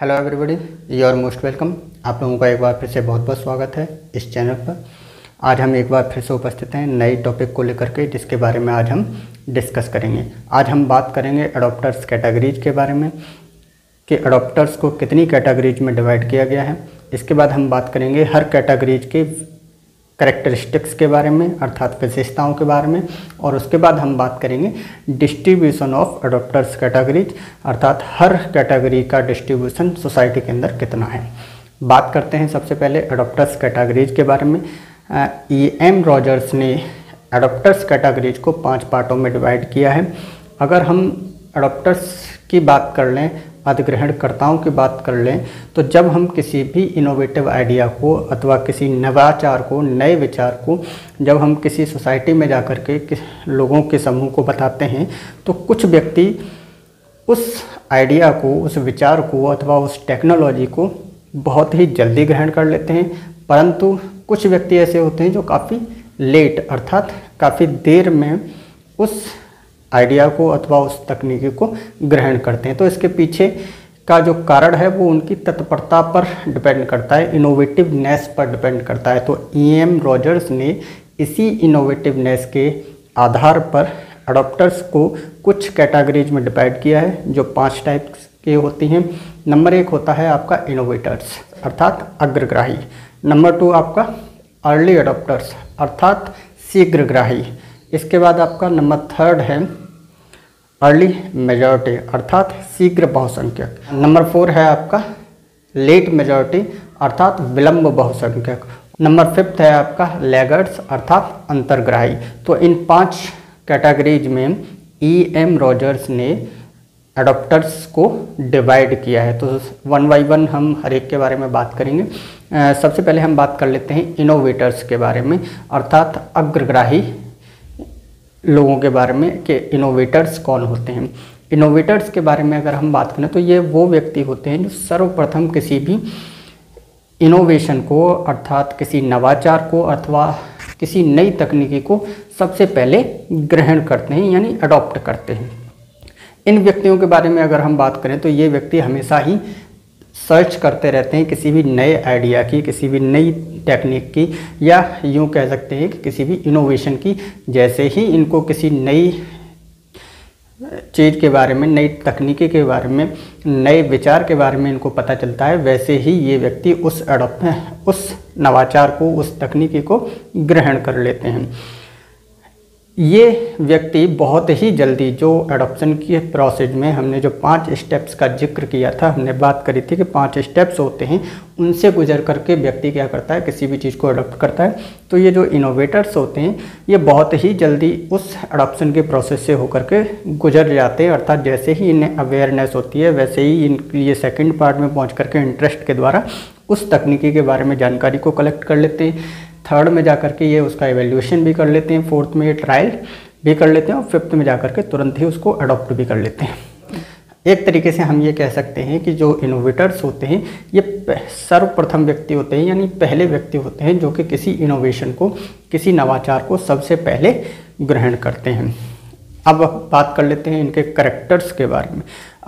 Hello everybody, your most welcome. आप लोगों का एक बार फिर से बहुत बहुत स्वागत है इस चैनल पर। आज हम एक बार फिर से उपस्थित हैं नए टॉपिक को लेकर के, जिसके बारे में आज हम डिस्कस करेंगे। आज हम बात करेंगे एडॉप्टर्स कैटेगरीज के बारे में कि एडॉप्टर्स को कितनी कैटेगरीज में डिवाइड किया गया है। इसके बाद हम बात करेंगे हर कैटेगरीज के करैक्टरिस्टिक्स के बारे में, अर्थात विशेषताओं के बारे में। और उसके बाद हम बात करेंगे डिस्ट्रीब्यूशन ऑफ एडॉप्टर्स कैटेगरीज, अर्थात हर कैटेगरी का डिस्ट्रीब्यूशन सोसाइटी के अंदर कितना है। बात करते हैं सबसे पहले एडॉप्टर्स कैटेगरीज के बारे में। E.M. रॉजर्स ने एडॉप्टर्स कैटेगरीज को 5 पार्टों में डिवाइड किया है। अगर हम एडॉप्टर्स की बात कर लें, अधिग्रहणकर्ताओं की बात कर लें, तो जब हम किसी भी इनोवेटिव आइडिया को अथवा किसी नवाचार को, नए विचार को जब हम किसी सोसाइटी में जाकर के लोगों के समूह को बताते हैं, तो कुछ व्यक्ति उस आइडिया को, उस विचार को अथवा उस टेक्नोलॉजी को बहुत ही जल्दी ग्रहण कर लेते हैं, परंतु कुछ व्यक्ति ऐसे होते हैं जो काफ़ी लेट, अर्थात काफ़ी देर में उस आइडिया को अथवा उस तकनीकी को ग्रहण करते हैं। तो इसके पीछे का जो कारण है वो उनकी तत्परता पर डिपेंड करता है, इनोवेटिवनेस पर डिपेंड करता है। तो E.M. रॉजर्स ने इसी इनोवेटिवनेस के आधार पर एडॉप्टर्स को कुछ कैटेगरीज में डिवाइड किया है, जो 5 टाइप्स के होती हैं। नंबर 1 होता है आपका इनोवेटर्स, अर्थात अग्रग्राही। नंबर 2 आपका अर्ली एडॉप्टर्स, अर्थात शीघ्रग्राही। इसके बाद आपका नंबर 3 है अर्ली मेजॉरिटी, अर्थात शीघ्र बहुसंख्यक। नंबर 4 है आपका लेट मेजॉरिटी, अर्थात विलंब बहुसंख्यक। नंबर 5 है आपका लैगर्ड्स, अर्थात अंतर्ग्राही। तो इन 5 कैटेगरीज में E.M. रॉजर्स ने एडॉप्टर्स को डिवाइड किया है। तो 1 बाय 1 हम हर एक के बारे में बात करेंगे। सबसे पहले हम बात कर लेते हैं इनोवेटर्स के बारे में, अर्थात अग्रग्राही लोगों के बारे में कि इनोवेटर्स कौन होते हैं। इनोवेटर्स के बारे में अगर हम बात करें तो ये वो व्यक्ति होते हैं जो सर्वप्रथम किसी भी इनोवेशन को, अर्थात किसी नवाचार को अथवा किसी नई तकनीकी को सबसे पहले ग्रहण करते हैं, यानी अडॉप्ट करते हैं। इन व्यक्तियों के बारे में अगर हम बात करें तो ये व्यक्ति हमेशा ही सर्च करते रहते हैं किसी भी नए आइडिया की, किसी भी नई टेक्निक की, या यूँ कह सकते हैं कि किसी भी इनोवेशन की। जैसे ही इनको किसी नई चीज़ के बारे में, नई तकनीकी के बारे में, नए विचार के बारे में इनको पता चलता है, वैसे ही ये व्यक्ति उस नवाचार को, उस तकनीकी को ग्रहण कर लेते हैं। ये व्यक्ति बहुत ही जल्दी, जो एडॉप्शन के प्रोसेस में हमने जो 5 स्टेप्स का जिक्र किया था, हमने बात करी थी कि 5 स्टेप्स होते हैं, उनसे गुजर करके व्यक्ति क्या करता है, किसी भी चीज़ को अडॉप्ट करता है। तो ये जो इनोवेटर्स होते हैं ये बहुत ही जल्दी उस एडॉप्शन के प्रोसेस से होकर के गुजर जाते हैं, अर्थात जैसे ही इन्हें अवेयरनेस होती है वैसे ही ये सेकेंड पार्ट में पहुँच करके इंटरेस्ट के द्वारा उस तकनीकी के बारे में जानकारी को कलेक्ट कर लेते हैं। 3rd में जाकर के ये उसका एवेल्यूशन भी कर लेते हैं, 4th में ये ट्रायल भी कर लेते हैं, और 5th में जाकर के तुरंत ही उसको अडॉप्ट भी कर लेते हैं। एक तरीके से हम ये कह सकते हैं कि जो इनोवेटर्स होते हैं ये सर्वप्रथम व्यक्ति होते हैं, यानी पहले व्यक्ति होते हैं जो कि किसी इनोवेशन को, किसी नवाचार को सबसे पहले ग्रहण करते हैं। अब बात कर लेते हैं इनके करैक्टर्स के बारे में।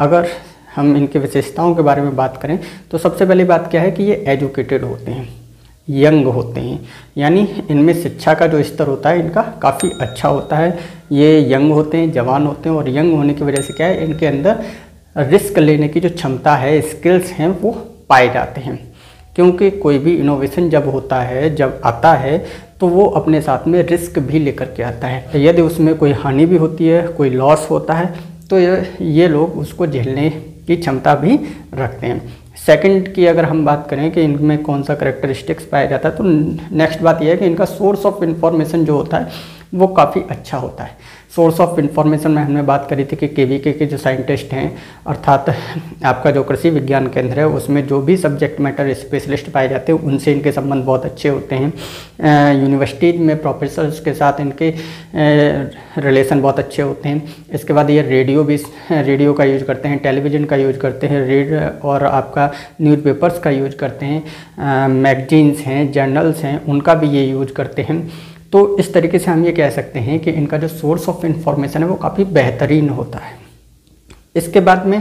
अगर हम इनके विशेषताओं के बारे में बात करें तो सबसे पहली बात क्या है कि ये एजुकेटेड होते हैं, यंग होते हैं, यानी इनमें शिक्षा का जो स्तर होता है इनका काफ़ी अच्छा होता है। ये यंग होते हैं, जवान होते हैं, और यंग होने की वजह से क्या है, इनके अंदर रिस्क लेने की जो क्षमता है, स्किल्स हैं, वो पाए जाते हैं। क्योंकि कोई भी इनोवेशन जब होता है, जब आता है, तो वो अपने साथ में रिस्क भी लेकर के आता है। यदि उसमें कोई हानि भी होती है, कोई लॉस होता है, तो ये लोग उसको झेलने की क्षमता भी रखते हैं। सेकंड की अगर हम बात करें कि इनमें कौन सा करैक्टरिस्टिक्स पाया जाता है, तो नेक्स्ट बात यह है कि इनका सोर्स ऑफ इन्फॉर्मेशन जो होता है वो काफ़ी अच्छा होता है। सोर्स ऑफ इन्फॉर्मेशन में हमने बात करी थी कि KVK के जो साइंटिस्ट हैं, अर्थात आपका जो कृषि विज्ञान केंद्र है, उसमें जो भी सब्जेक्ट मैटर स्पेशलिस्ट पाए जाते हैं उनसे इनके संबंध बहुत अच्छे होते हैं। यूनिवर्सिटी में प्रोफेसर्स के साथ इनके रिलेशन बहुत अच्छे होते हैं। इसके बाद ये रेडियो का यूज करते हैं, टेलीविज़न का यूज करते हैं, और आपका न्यूज़पेपर्स का यूज करते हैं, मैगजीन्स हैं, जर्नल्स हैं, उनका भी ये यूज करते हैं। तो इस तरीके से हम ये कह सकते हैं कि इनका जो सोर्स ऑफ इन्फॉर्मेशन है वो काफ़ी बेहतरीन होता है। इसके बाद में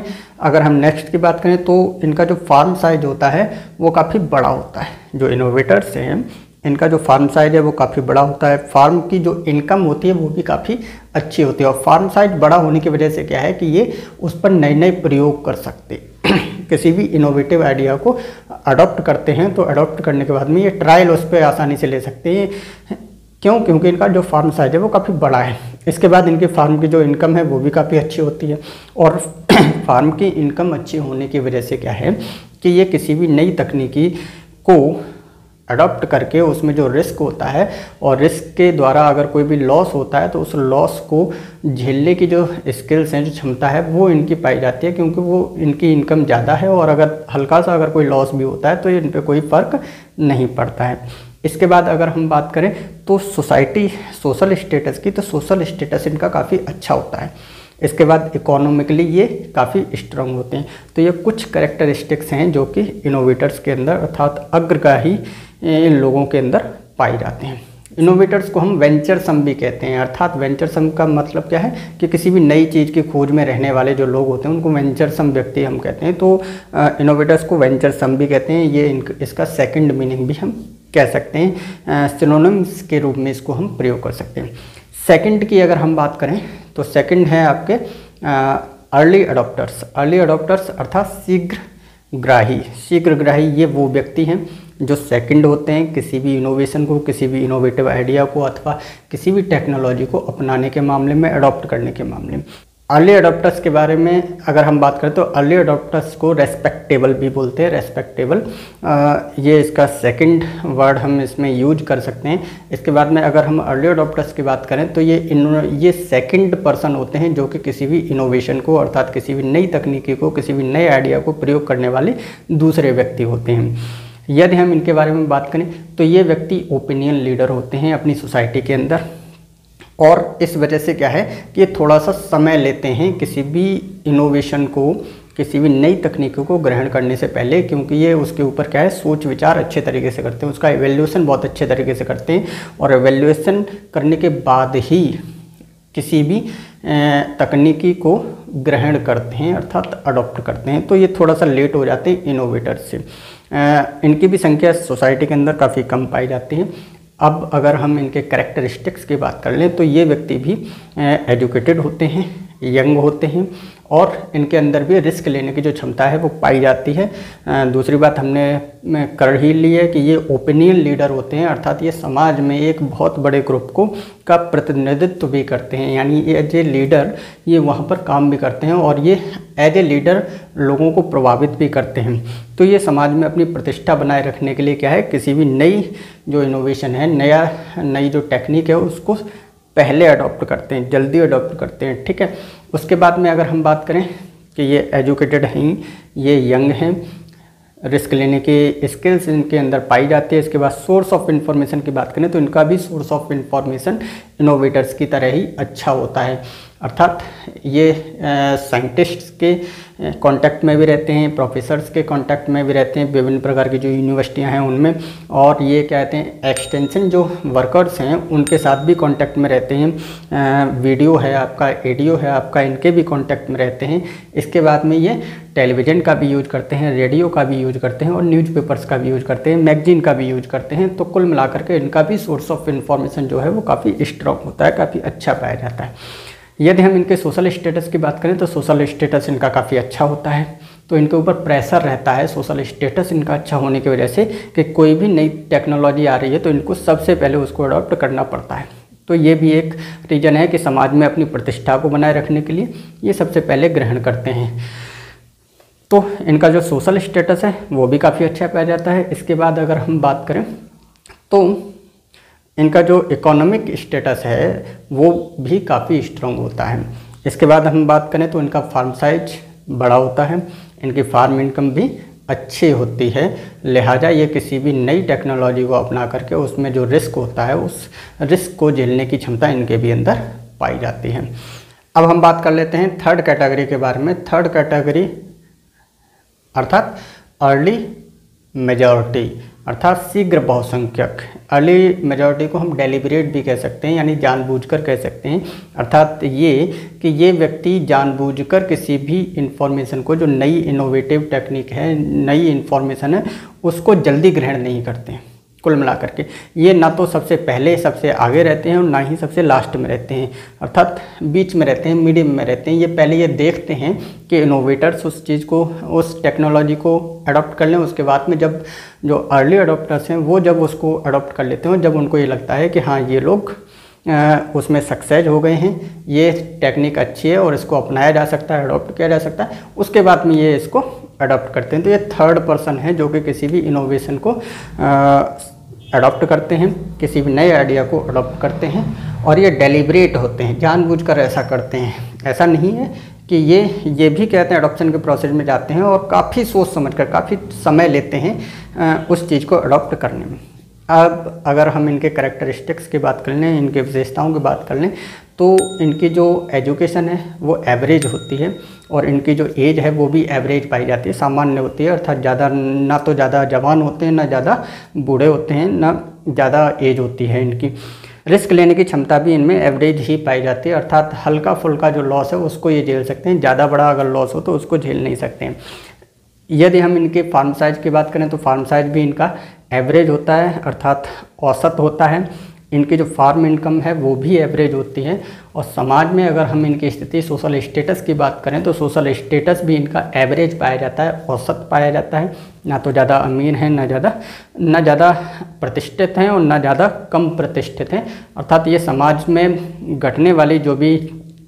अगर हम नेक्स्ट की बात करें तो इनका जो फार्म साइज होता है वो काफ़ी बड़ा होता है। जो इनोवेटर्स हैं इनका जो फार्म साइज है वो काफ़ी बड़ा होता है। फार्म की जो इनकम होती है वो भी काफ़ी अच्छी होती है और फार्म साइज बड़ा होने की वजह से क्या है कि ये उस पर नए नए प्रयोग कर सकते किसी भी इनोवेटिव आइडिया को अडॉप्ट करते हैं तो अडॉप्ट करने के बाद में ये ट्रायल उस पर आसानी से ले सकते हैं। क्यों? क्योंकि इनका जो फार्म साइज है वो काफ़ी बड़ा है। इसके बाद इनके फार्म की जो इनकम है वो भी काफ़ी अच्छी होती है और फार्म की इनकम अच्छी होने की वजह से क्या है कि ये किसी भी नई तकनीकी को अडॉप्ट करके उसमें जो रिस्क होता है और रिस्क के द्वारा अगर कोई भी लॉस होता है तो उस लॉस को झेलने की जो स्किल्स हैं, जो क्षमता है वो इनकी पाई जाती है क्योंकि वो इनकी इनकम ज़्यादा है और अगर हल्का सा अगर कोई लॉस भी होता है तो इन पर कोई फ़र्क नहीं पड़ता है। इसके बाद अगर हम बात करें तो सोसाइटी सोशल स्टेटस की, तो सोशल स्टेटस इनका काफ़ी अच्छा होता है। इसके बाद इकोनॉमिकली ये काफ़ी स्ट्रांग होते हैं। तो ये कुछ कैरेक्टरिस्टिक्स हैं जो कि इनोवेटर्स के अंदर अर्थात अग्रगाही इन लोगों के अंदर पाए जाते हैं। इनोवेटर्स को हम वेंचर सम भी कहते हैं, अर्थात वेंचर सम का मतलब क्या है कि किसी भी नई चीज़ की खोज में रहने वाले जो लोग होते हैं उनको वेंचर सम व्यक्ति हम कहते हैं। तो इनोवेटर्स को वेंचर सम भी कहते हैं, ये इसका सेकंड मीनिंग भी हम कह सकते हैं, सिनोनिम्स के रूप में इसको हम प्रयोग कर सकते हैं। सेकंड की अगर हम बात करें तो सेकंड है आपके अर्ली अडॉप्टर्स। अर्ली अडॉप्टर्स अर्थात शीघ्रग्राही। शीघ्रग्राही ये वो व्यक्ति हैं जो सेकंड होते हैं किसी भी इनोवेशन को, किसी भी इनोवेटिव आइडिया को अथवा किसी भी टेक्नोलॉजी को अपनाने के मामले में, अडॉप्ट करने के मामले में। अर्ली अडॉप्टर्स के बारे में अगर हम बात करें तो अर्ली अडॉप्टर्स को रेस्पेक्टेबल भी बोलते हैं। रेस्पेक्टेबल ये इसका सेकंड वर्ड हम इसमें यूज कर सकते हैं। इसके बाद में अगर हम अर्ली अडॉप्टर्स की बात करें तो ये सेकंड पर्सन होते हैं जो कि किसी भी इनोवेशन को अर्थात किसी भी नई तकनीकी को, किसी भी नए आइडिया को प्रयोग करने वाले दूसरे व्यक्ति होते हैं। यदि हम इनके बारे में बात करें तो ये व्यक्ति ओपिनियन लीडर होते हैं अपनी सोसाइटी के अंदर और इस वजह से क्या है कि ये थोड़ा सा समय लेते हैं किसी भी इनोवेशन को, किसी भी नई तकनीकों को ग्रहण करने से पहले, क्योंकि ये उसके ऊपर क्या है सोच विचार अच्छे तरीके से करते हैं, उसका इवैल्यूएशन बहुत अच्छे तरीके से करते हैं और इवैल्यूएशन करने के बाद ही किसी भी तकनीकी को ग्रहण करते हैं अर्थात अडॉप्ट करते हैं। तो ये थोड़ा सा लेट हो जाते हैं इनोवेटर्स से। इनकी भी संख्या सोसाइटी के अंदर काफ़ी कम पाई जाती है। अब अगर हम इनके कैरेक्टरिस्टिक्स की बात कर लें तो ये व्यक्ति भी एजुकेटेड होते हैं, यंग होते हैं और इनके अंदर भी रिस्क लेने की जो क्षमता है वो पाई जाती है। दूसरी बात हमने कर ही ली है कि ये ओपिनियन लीडर होते हैं अर्थात ये समाज में एक बहुत बड़े ग्रुप को का प्रतिनिधित्व भी करते हैं, यानी एज ए लीडर ये वहाँ पर काम भी करते हैं और ये एज ए लीडर लोगों को प्रभावित भी करते हैं। तो ये समाज में अपनी प्रतिष्ठा बनाए रखने के लिए क्या है किसी भी नई जो इनोवेशन है, नई जो टेक्निक है उसको पहले अडॉप्ट करते हैं, जल्दी अडॉप्ट करते हैं। ठीक है, उसके बाद में अगर हम बात करें कि ये एजुकेटेड हैं, ये यंग हैं, रिस्क लेने के स्किल्स इनके अंदर पाई जाती है। इसके बाद सोर्स ऑफ इन्फॉर्मेशन की बात करें तो इनका भी सोर्स ऑफ इन्फॉर्मेशन इनोवेटर्स की तरह ही अच्छा होता है, अर्थात ये साइंटिस्ट्स के कांटेक्ट में भी रहते हैं, प्रोफेसर्स के कांटेक्ट में भी रहते हैं, विभिन्न प्रकार की जो यूनिवर्सिटियां हैं उनमें, और ये कहते हैं एक्सटेंशन जो वर्कर्स हैं उनके साथ भी कांटेक्ट में रहते हैं, वीडियो है आपका, एडियो है आपका, इनके भी कांटेक्ट में रहते हैं। इसके बाद में ये टेलीविज़न का भी यूज करते हैं, रेडियो का भी यूज करते हैं और न्यूज़पेपर्स का भी यूज करते हैं, मैगजीन का भी यूज करते हैं। तो कुल मिलाकर के इनका भी सोर्स ऑफ इन्फॉर्मेशन जो है वो काफ़ी स्ट्रॉन्ग होता है, काफ़ी अच्छा पाया जाता है। यदि हम इनके सोशल स्टेटस की बात करें तो सोशल स्टेटस इनका काफ़ी अच्छा होता है। तो इनके ऊपर प्रेशर रहता है सोशल स्टेटस इनका अच्छा होने की वजह से कि कोई भी नई टेक्नोलॉजी आ रही है तो इनको सबसे पहले उसको अडॉप्ट करना पड़ता है। तो ये भी एक रीज़न है कि समाज में अपनी प्रतिष्ठा को बनाए रखने के लिए ये सबसे पहले ग्रहण करते हैं। तो इनका जो सोशल स्टेटस है वो भी काफ़ी अच्छा पाया जाता है। इसके बाद अगर हम बात करें तो इनका जो इकोनॉमिक स्टेटस है वो भी काफ़ी स्ट्रॉन्ग होता है। इसके बाद हम बात करें तो इनका फार्म साइज बड़ा होता है, इनकी फार्म इनकम भी अच्छी होती है, लिहाजा ये किसी भी नई टेक्नोलॉजी को अपना करके उसमें जो रिस्क होता है उस रिस्क को झेलने की क्षमता इनके भी अंदर पाई जाती है। अब हम बात कर लेते हैं थर्ड कैटेगरी के बारे में। थर्ड कैटेगरी अर्थात अर्ली मेजॉरिटी अर्थात शीघ्र बहुसंख्यक। अर्ली मेजॉरिटी को हम डेलिब्रेट भी कह सकते हैं, यानी जानबूझकर कह सकते हैं, अर्थात ये कि ये व्यक्ति जानबूझकर किसी भी इन्फॉर्मेशन को, जो नई इनोवेटिव टेक्निक है, नई इन्फॉर्मेशन है, उसको जल्दी ग्रहण नहीं करते हैं। कुल मिलाकर के ये ना तो सबसे पहले सबसे आगे रहते हैं और ना ही सबसे लास्ट में रहते हैं, अर्थात बीच में रहते हैं, मीडियम में रहते हैं। ये पहले ये देखते हैं कि इनोवेटर्स उस चीज़ को, उस टेक्नोलॉजी को अडॉप्ट कर लें, उसके बाद में जब जो अर्ली अडॉप्टर्स हैं वो जब उसको अडॉप्ट कर लेते हैं, जब उनको ये लगता है कि हाँ ये लोग उसमें सक्सेस हो गए हैं, ये टेक्निक अच्छी है और इसको अपनाया जा सकता है, अडॉप्ट किया जा सकता है, उसके बाद में ये इसको अडॉप्ट करते हैं। तो ये थर्ड पर्सन है जो कि किसी भी इनोवेशन को अडॉप्ट करते हैं, किसी भी नए आइडिया को अडॉप्ट करते हैं, और ये डेलिब्रेट होते हैं, जानबूझकर ऐसा करते हैं। ऐसा नहीं है कि ये भी कहते हैं, अडॉप्शन के प्रोसेस में जाते हैं और काफ़ी सोच समझकर काफ़ी समय लेते हैं उस चीज़ को अडॉप्ट करने में। अब अगर हम इनके कैरेक्टरिस्टिक्स की बात कर लें, इनके विशेषताओं की बात कर लें, तो इनकी जो एजुकेशन है वो एवरेज होती है और इनकी जो एज है वो भी एवरेज पाई जाती है, सामान्य होती है, अर्थात ज़्यादा ना तो ज़्यादा जवान होते हैं, ना ज़्यादा बूढ़े होते हैं, ना ज़्यादा एज होती है इनकी। रिस्क लेने की क्षमता भी इनमें एवरेज ही पाई जाती है, अर्थात हल्का फुल्का जो लॉस है उसको ये झेल सकते हैं, ज़्यादा बड़ा अगर लॉस हो तो उसको झेल नहीं सकते हैं। यदि हम इनके फार्म साइज़ की बात करें तो फार्म साइज़ भी इनका एवरेज होता है, अर्थात औसत होता है। इनकी जो फार्म इनकम है वो भी एवरेज होती है, और समाज में अगर हम इनकी स्थिति, सोशल स्टेटस की बात करें तो सोशल स्टेटस भी इनका एवरेज पाया जाता है, औसत पाया जाता है। ना तो ज़्यादा अमीर हैं, ना ज़्यादा प्रतिष्ठित हैं और ना ज़्यादा कम प्रतिष्ठित हैं, अर्थात ये समाज में घटने वाली जो भी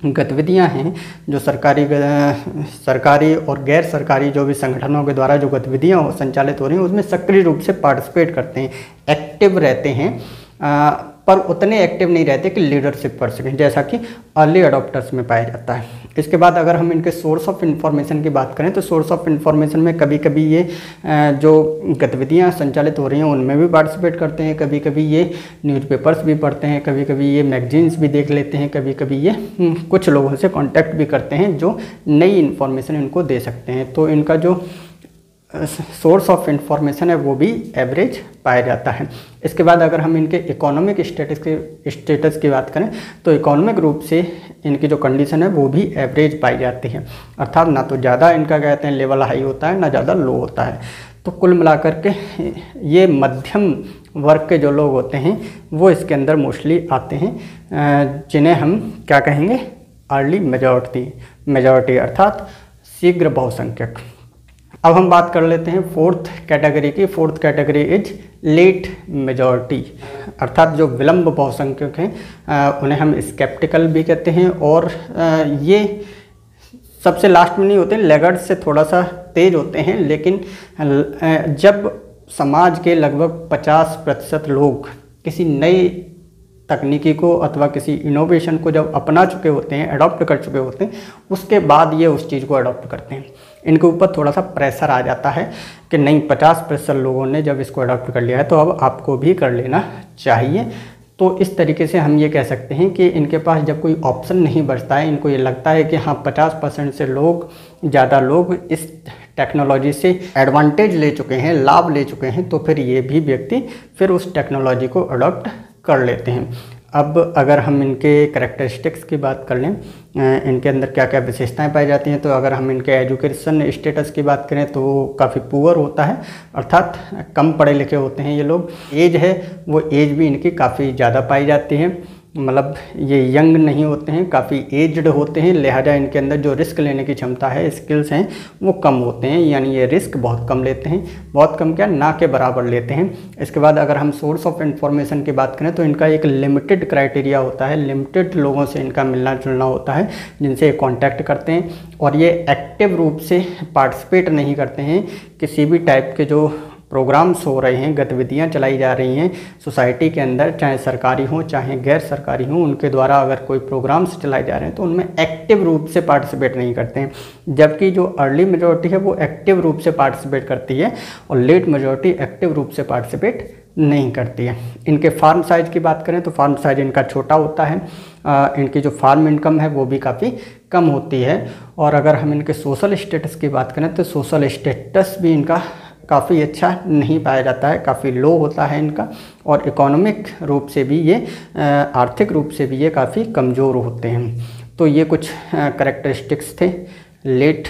गतिविधियां हैं, जो सरकारी और गैर सरकारी जो भी संगठनों के द्वारा जो गतिविधियां संचालित हो रही हैं उसमें सक्रिय रूप से पार्टिसिपेट करते हैं, एक्टिव रहते हैं, पर उतने एक्टिव नहीं रहते कि लीडरशिप कर सकें, जैसा कि अर्ली अडॉप्टर्स में पाया जाता है। इसके बाद अगर हम इनके सोर्स ऑफ इन्फॉर्मेशन की बात करें तो सोर्स ऑफ इन्फॉर्मेशन में कभी कभी ये जो गतिविधियां संचालित हो रही हैं उनमें भी पार्टिसिपेट करते हैं, कभी कभी ये न्यूज़पेपर्स भी पढ़ते हैं, कभी कभी ये मैगजीन्स भी देख लेते हैं, कभी कभी ये कुछ लोगों से कॉन्टैक्ट भी करते हैं जो नई इन्फॉर्मेशन इनको दे सकते हैं। तो इनका जो सोर्स ऑफ इन्फॉर्मेशन है वो भी एवरेज पाया जाता है। इसके बाद अगर हम इनके इकोनॉमिक स्टेटस की बात करें तो इकोनॉमिक रूप से इनकी जो कंडीशन है वो भी एवरेज पाई जाती है, अर्थात ना तो ज़्यादा इनका कहते हैं लेवल हाई होता है, ना ज़्यादा लो होता है। तो कुल मिलाकर के ये मध्यम वर्ग के जो लोग होते हैं वो इसके अंदर मोस्टली आते हैं, जिन्हें हम क्या कहेंगे, अर्ली मेजॉरिटी अर्थात शीघ्र बहुसंख्यक। अब हम बात कर लेते हैं फोर्थ कैटेगरी की। Fourth category is late majority, अर्थात जो विलंब बहुसंख्यक हैं उन्हें हम स्केप्टिकल भी कहते हैं, और ये सबसे लास्ट में नहीं होते, लैगार्ड्स से थोड़ा सा तेज होते हैं, लेकिन जब समाज के लगभग 50% लोग किसी नए तकनीकी को अथवा किसी इनोवेशन को जब अपना चुके होते हैं, अडॉप्ट कर चुके होते हैं, उसके बाद ये उस चीज़ को अडॉप्ट करते हैं। इनके ऊपर थोड़ा सा प्रेशर आ जाता है कि नहीं, 50% लोगों ने जब इसको अडॉप्ट कर लिया है तो अब आपको भी कर लेना चाहिए। तो इस तरीके से हम ये कह सकते हैं कि इनके पास जब कोई ऑप्शन नहीं बचता है, इनको ये लगता है कि हाँ 50% से लोग, ज़्यादा लोग इस टेक्नोलॉजी से एडवांटेज ले चुके हैं, लाभ ले चुके हैं, तो फिर ये भी व्यक्ति फिर उस टेक्नोलॉजी को अडॉप्ट कर लेते हैं। अब अगर हम इनके कैरेक्टरिस्टिक्स की बात कर लें, इनके अंदर क्या क्या विशेषताएं पाई जाती हैं, तो अगर हम इनके एजुकेशन स्टेटस की बात करें तो काफ़ी पुअर होता है, अर्थात कम पढ़े लिखे होते हैं ये लोग। एज है वो एज भी इनकी काफ़ी ज़्यादा पाई जाती है, मतलब ये यंग नहीं होते हैं, काफ़ी एज्ड होते हैं, लिहाजा इनके अंदर जो रिस्क लेने की क्षमता है, स्किल्स हैं, वो कम होते हैं, यानी ये रिस्क बहुत कम लेते हैं, बहुत कम क्या, ना के बराबर लेते हैं। इसके बाद अगर हम सोर्स ऑफ इन्फॉर्मेशन की बात करें तो इनका एक लिमिटेड क्राइटेरिया होता है, लिमिटेड लोगों से इनका मिलना जुलना होता है जिनसे ये कॉन्टैक्ट करते हैं, और ये एक्टिव रूप से पार्टिसिपेट नहीं करते हैं। किसी भी टाइप के जो प्रोग्राम्स हो रहे हैं, गतिविधियाँ चलाई जा रही हैं सोसाइटी के अंदर, चाहे सरकारी हों चाहे गैर सरकारी हों, उनके द्वारा अगर कोई प्रोग्राम्स चलाए जा रहे हैं तो उनमें एक्टिव रूप से पार्टिसिपेट नहीं करते हैं, जबकि जो अर्ली मेजॉरिटी है वो एक्टिव रूप से पार्टिसिपेट करती है और लेट मेजॉरिटी एक्टिव रूप से पार्टिसिपेट नहीं करती है। इनके फार्म साइज़ की बात करें तो फार्म साइज़ इनका छोटा होता है, इनकी जो फार्म इनकम है वो भी काफ़ी कम होती है, और अगर हम इनके सोशल स्टेटस की बात करें तो सोशल स्टेटस भी इनका काफ़ी अच्छा नहीं पाया जाता है, काफ़ी लो होता है इनका, और इकोनॉमिक रूप से भी ये, आर्थिक रूप से भी ये काफ़ी कमज़ोर होते हैं। तो ये कुछ करेक्टरिस्टिक्स थे लेट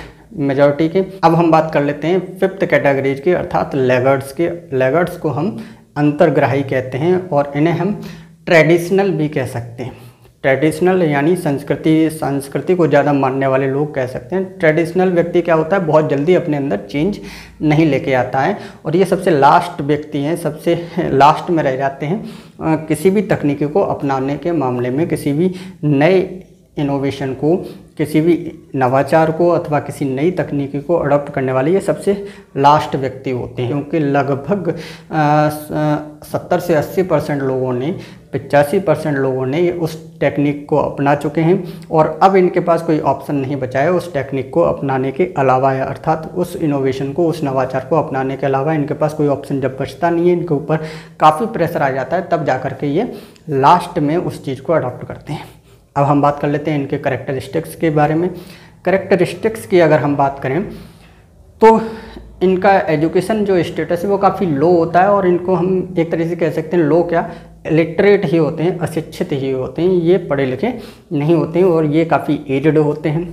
मेजॉरिटी के। अब हम बात कर लेते हैं फिफ्थ कैटेगरीज की, अर्थात लैगर्ड्स के। लैगर्ड्स को हम अंतर्ग्राही कहते हैं और इन्हें हम ट्रेडिशनल भी कह सकते हैं। ट्रेडिशनल यानी संस्कृति को ज़्यादा मानने वाले लोग कह सकते हैं। ट्रेडिशनल व्यक्ति क्या होता है, बहुत जल्दी अपने अंदर चेंज नहीं लेके आता है, और ये सबसे लास्ट व्यक्ति हैं, सबसे लास्ट में रह जाते हैं किसी भी तकनीकी को अपनाने के मामले में, किसी भी नए इनोवेशन को, किसी भी नवाचार को अथवा किसी नई तकनीकी को अडॉप्ट करने वाले ये सबसे लास्ट व्यक्ति होते हैं। क्योंकि लगभग 70 से 80% लोगों ने, 85% लोगों ने उस टेक्निक को अपना चुके हैं, और अब इनके पास कोई ऑप्शन नहीं बचा है उस टेक्निक को अपनाने के अलावा, अर्थात उस इनोवेशन को, उस नवाचार को अपनाने के अलावा इनके पास कोई ऑप्शन जब बचता नहीं है, इनके ऊपर काफ़ी प्रेशर आ जाता है, तब जा कर के ये लास्ट में उस चीज़ को अडॉप्ट करते हैं। अब हम बात कर लेते हैं इनके करैक्टरिस्टिक्स के बारे में। करैक्टरिस्टिक्स की अगर हम बात करें तो इनका एजुकेशन जो स्टेटस है वो काफ़ी लो होता है, और इनको हम एक तरह से कह सकते हैं लो क्या, इलिटरेट ही होते हैं, अशिक्षित ही होते हैं, ये पढ़े लिखे नहीं होते हैं, और ये काफ़ी एजड होते हैं,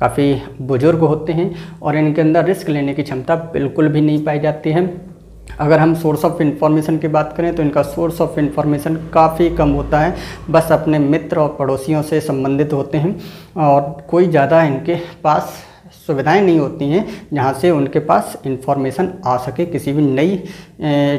काफ़ी बुजुर्ग होते हैं, और इनके अंदर रिस्क लेने की क्षमता बिल्कुल भी नहीं पाई जाती है। अगर हम सोर्स ऑफ इन्फॉर्मेशन की बात करें तो इनका सोर्स ऑफ इन्फॉर्मेशन काफ़ी कम होता है, बस अपने मित्र और पड़ोसियों से संबंधित होते हैं, और कोई ज़्यादा इनके पास सुविधाएं नहीं होती हैं जहां से उनके पास इन्फॉर्मेशन आ सके किसी भी नई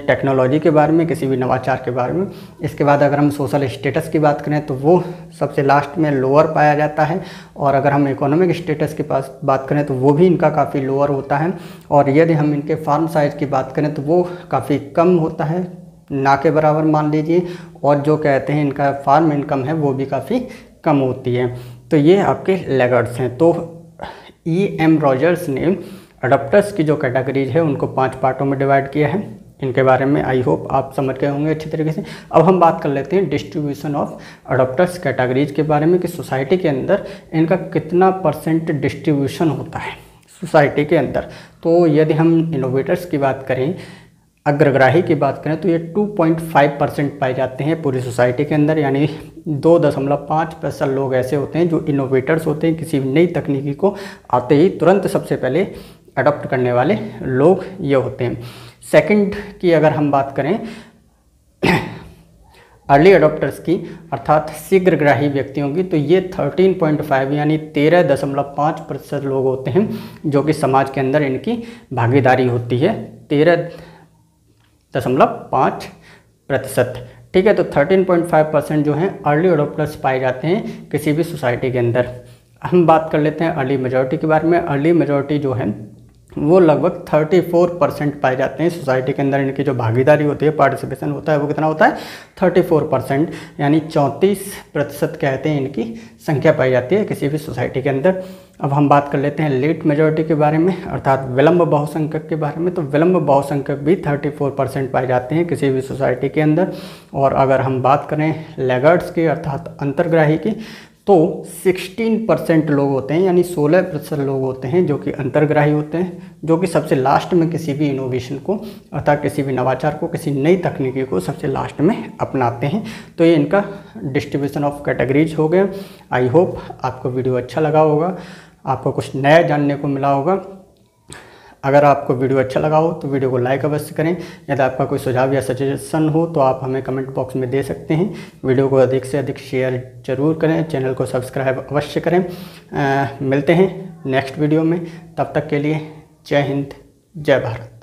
टेक्नोलॉजी के बारे में, किसी भी नवाचार के बारे में। इसके बाद अगर हम सोशल स्टेटस की बात करें तो वो सबसे लास्ट में लोअर पाया जाता है, और अगर हम इकोनॉमिक स्टेटस की बात करें तो वो भी इनका काफ़ी लोअर होता है, और यदि हम इनके फार्म साइज़ की बात करें तो वो काफ़ी कम होता है, ना के बराबर मान लीजिए, और जो कहते हैं इनका फार्म इनकम है वो भी काफ़ी कम होती है। तो ये आपके लैगर्ड्स हैं। तो E.M. रॉजर्स ने अडॉप्टर्स की जो कैटेगरीज है उनको 5 पार्टों में डिवाइड किया है। इनके बारे में आई होप आप समझ गए होंगे अच्छी तरीके से। अब हम बात कर लेते हैं डिस्ट्रीब्यूशन ऑफ अडॉप्टर्स कैटेगरीज के बारे में, कि सोसाइटी के अंदर इनका कितना % डिस्ट्रीब्यूशन होता है सोसाइटी के अंदर। तो यदि हम इनोवेटर्स की बात करें, अग्रग्राही की बात करें, तो ये 2.5% पाए जाते हैं पूरी सोसाइटी के अंदर, यानी 2.5% लोग ऐसे होते हैं जो इनोवेटर्स होते हैं, किसी भी नई तकनीकी को आते ही तुरंत सबसे पहले अडॉप्ट करने वाले लोग ये होते हैं। सेकंड की अगर हम बात करें अर्ली अडॉप्टर्स की, अर्थात शीघ्रग्राही व्यक्तियों की, तो ये 13.5 यानी 13.5% लोग होते हैं जो कि समाज के अंदर इनकी भागीदारी होती है, 13.5%। ठीक है, तो 13.5% जो हैं अर्ली अडॉप्टर्स पाए जाते हैं किसी भी सोसाइटी के अंदर। हम बात कर लेते हैं अर्ली मेजॉरिटी के बारे में। अर्ली मेजॉरिटी जो है वो लगभग 34% पाए जाते हैं सोसाइटी के अंदर। इनकी जो भागीदारी होती है, पार्टिसिपेशन होता है, वो कितना होता है, 34% यानी 34% कहते हैं इनकी संख्या पाई जाती है किसी भी सोसाइटी के अंदर। अब हम बात कर लेते हैं लेट मेजॉरिटी के बारे में, अर्थात विलंब बहुसंख्यक के बारे में। तो विलंब बहुसंख्यक भी 34% पाए जाते हैं किसी भी सोसाइटी के अंदर। और अगर हम बात करें लैगर्ड्स की, अर्थात अंतर्ग्राही की, तो 16% लोग होते हैं, यानी 16% लोग होते हैं जो कि अंतर्ग्राही होते हैं, जो कि सबसे लास्ट में किसी भी इनोवेशन को, अर्थात किसी भी नवाचार को, किसी नई तकनीकी को सबसे लास्ट में अपनाते हैं। तो ये इनका डिस्ट्रीब्यूशन ऑफ कैटेगरीज हो गया। आई होप आपको वीडियो अच्छा लगा होगा, आपको कुछ नया जानने को मिला होगा। अगर आपको वीडियो अच्छा लगा हो तो वीडियो को लाइक अवश्य करें। यदि आपका कोई सुझाव या सजेशन हो तो आप हमें कमेंट बॉक्स में दे सकते हैं। वीडियो को अधिक से अधिक शेयर जरूर करें, चैनल को सब्सक्राइब अवश्य करें। मिलते हैं नेक्स्ट वीडियो में, तब तक के लिए जय हिंद, जय भारत।